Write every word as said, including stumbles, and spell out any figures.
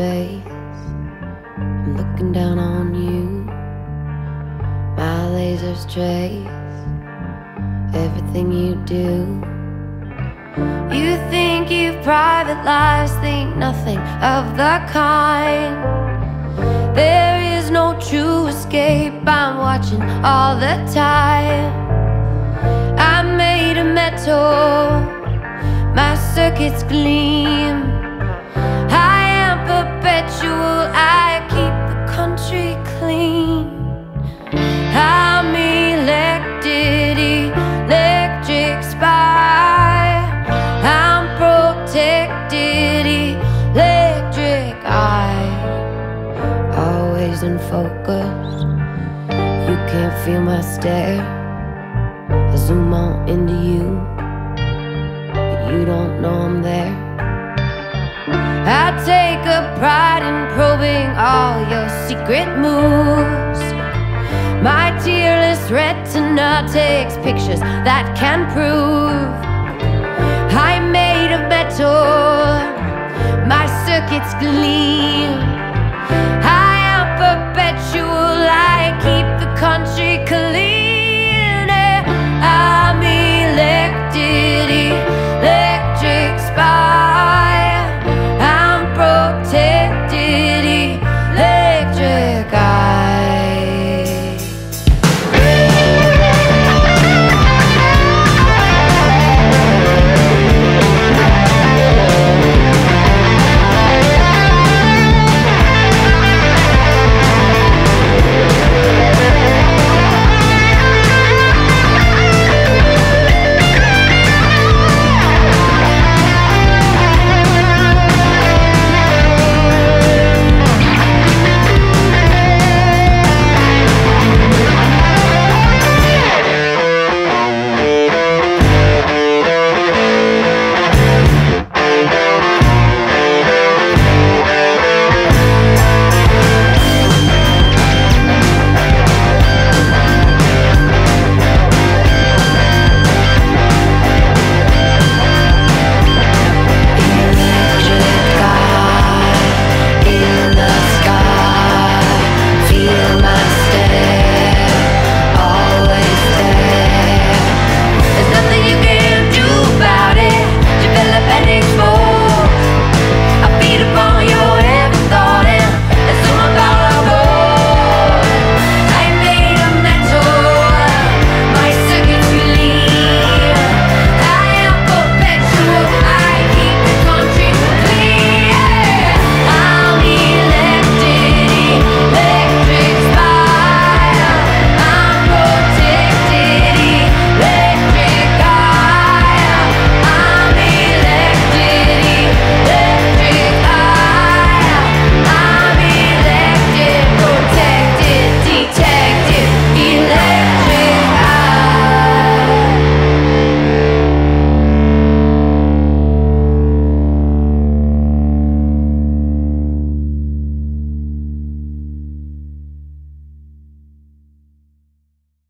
space. I'm looking down on you. My lasers trace everything you do. You think you've private lives, think nothing of the kind. There is no true escape, I'm watching all the time. I made a metal, my circuits gleam. I am perpetual, I keep the country clean. I'm elected, electric spy. I'm protected, electric eye. Always in focus, you can't feel my stare. I zoom on into you, you don't know I'm there. I take a pride in probing all your secret moves. My tearless retina takes pictures that can prove I'm made of metal, my circuits gleam.